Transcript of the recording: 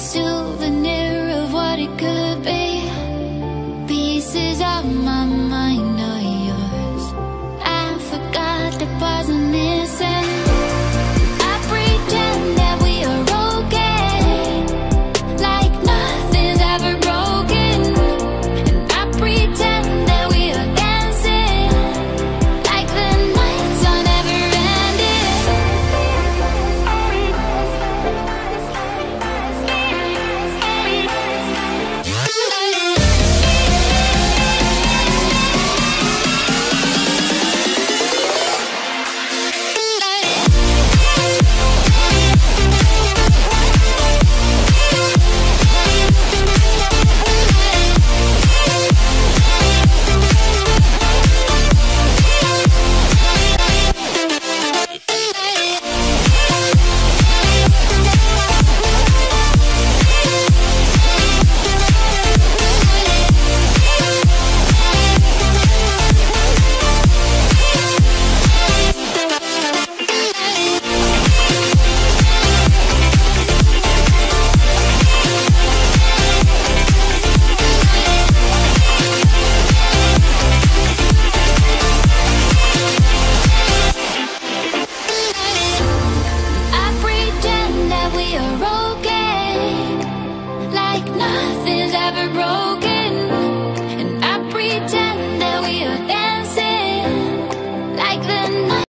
souvenir of what it could.